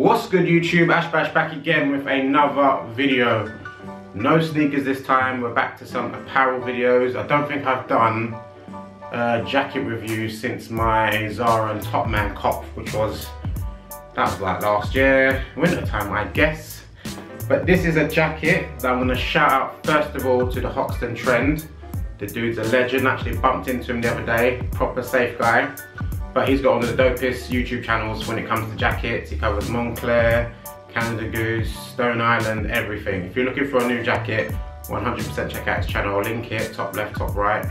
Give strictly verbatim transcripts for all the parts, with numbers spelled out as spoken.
What's good YouTube, Ash Bash back again with another video. No sneakers this time, we're back to some apparel videos. I don't think I've done a jacket review since my Zara and Topman cop, which was, that was like last year, winter time I guess. But this is a jacket that I'm going to shout out first of all to the Hoxton Trend. The dude's a legend, actually bumped into him the other day, proper safe guy. But he's got one of the dopest YouTube channels when it comes to jackets. He covers Moncler, Canada Goose, Stone Island, everything. If you're looking for a new jacket, one hundred percent check out his channel. I'll link it, top left, top right.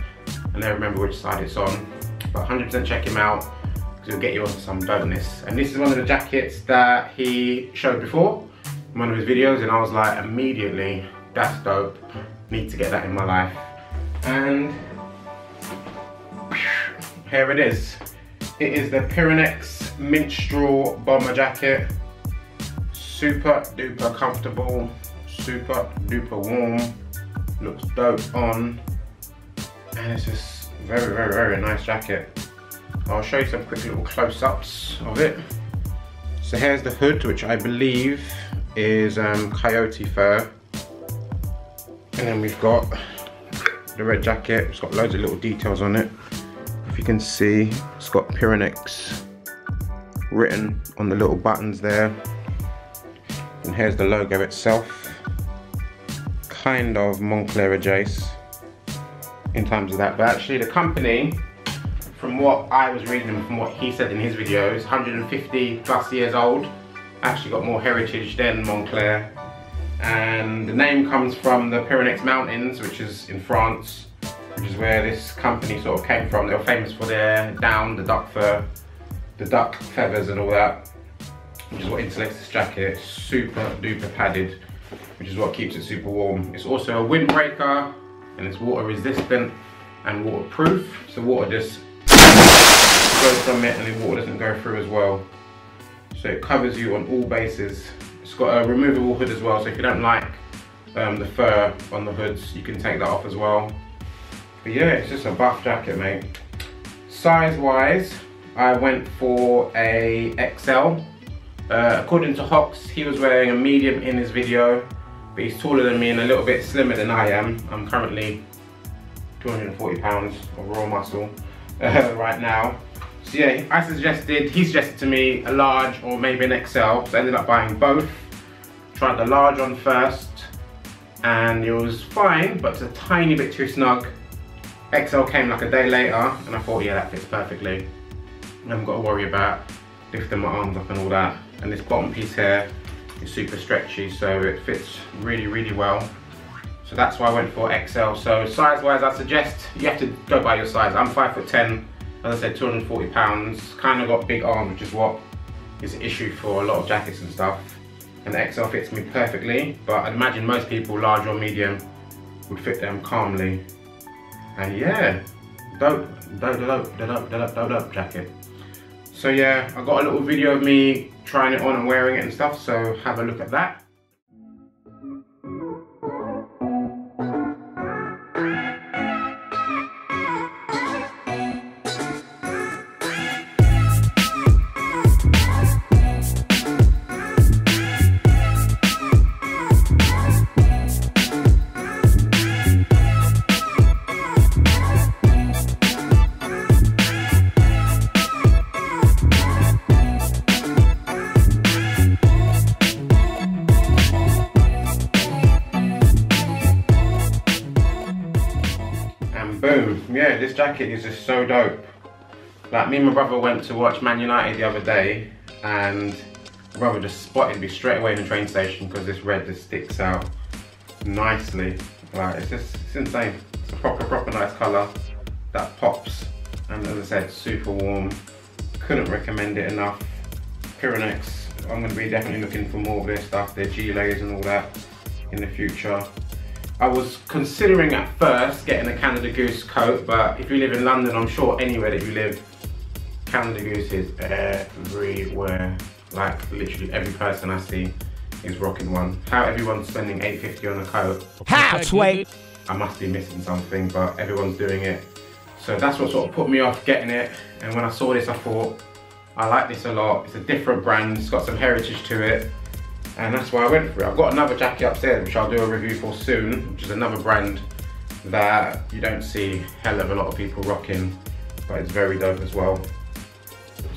I don't remember which side it's on. But one hundred percent check him out, because he'll get you onto some dopeness. And this is one of the jackets that he showed before in one of his videos. And I was like, immediately, that's dope. Need to get that in my life. And here it is. It is the Pyrenex Mistral Bomber Jacket. Super duper comfortable, super duper warm. Looks dope on. And it's just very, very, very nice jacket. I'll show you some quick little close-ups of it. So here's the hood, which I believe is um, coyote fur. And then we've got the red jacket. It's got loads of little details on it. You can see it's got Pyrenex written on the little buttons there, and here's the logo itself, kind of Moncler adjacent in terms of that. But actually the company, from what I was reading and from what he said in his videos, one hundred fifty plus years old, actually got more heritage than Moncler, and the name comes from the Pyrenex Mountains, which is in France, which is where this company sort of came from. They were famous for their down, the duck fur, the duck feathers and all that, which is what insulates this jacket. It's super duper padded, which is what keeps it super warm. It's also a windbreaker, and it's water resistant and waterproof. So water just goes from it, and the water doesn't go through as well. So it covers you on all bases. It's got a removable hood as well, so if you don't like um, the fur on the hoods, you can take that off as well. But yeah, it's just a buff jacket, mate. Size-wise, I went for a X L. Uh, according to Hox, he was wearing a medium in his video, but he's taller than me and a little bit slimmer than I am. I'm currently two hundred forty pounds of raw muscle uh, right now. So yeah, I suggested, he suggested to me a large or maybe an X L, so I ended up buying both. Tried the large on first, and it was fine, but it's a tiny bit too snug. X L came like a day later, and I thought, yeah, that fits perfectly. I haven't got to worry about lifting my arms up and all that. And this bottom piece here is super stretchy, so it fits really, really well. So that's why I went for X L. So size-wise, I suggest you have to go by your size. I'm five foot ten, as I said, two hundred forty pounds. Kind of got big arms, which is what is an issue for a lot of jackets and stuff. And the X L fits me perfectly, but I'd imagine most people, large or medium, would fit them calmly. And yeah, dope, dope, dope, dope, dope, dope, dope jacket. So yeah, I got a little video of me trying it on and wearing it and stuff, so have a look at that. Boom. Yeah, this jacket is just so dope. Like, me and my brother went to watch Man United the other day, and my brother just spotted me straight away in the train station because this red just sticks out nicely. Like, it's just, it's insane. It's a proper, proper nice colour that pops. And as I said, super warm. Couldn't recommend it enough. Pyrenex, I'm going to be definitely looking for more of their stuff, their gilets and all that in the future. I was considering at first getting a Canada Goose coat, but if you live in London, I'm sure anywhere that you live, Canada Goose is everywhere. Like, literally every person I see is rocking one. How everyone's spending eight fifty on a coat. Hats, wait. I must be missing something, but everyone's doing it. So that's what sort of put me off getting it. And when I saw this, I thought, I like this a lot. It's a different brand, it's got some heritage to it, and that's why I went for it. I've got another jacket upstairs which I'll do a review for soon, which is another brand that you don't see hell of a lot of people rocking, but it's very dope as well.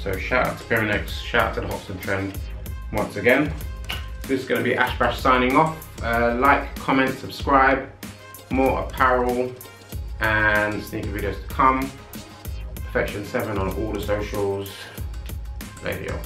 So shout out to Pyrenex, shout out to the Hoxton Trend once again. This is going to be Ash Bash signing off. Uh, like, comment, subscribe, more apparel and sneaker videos to come. Perfection seven on all the socials. Radio.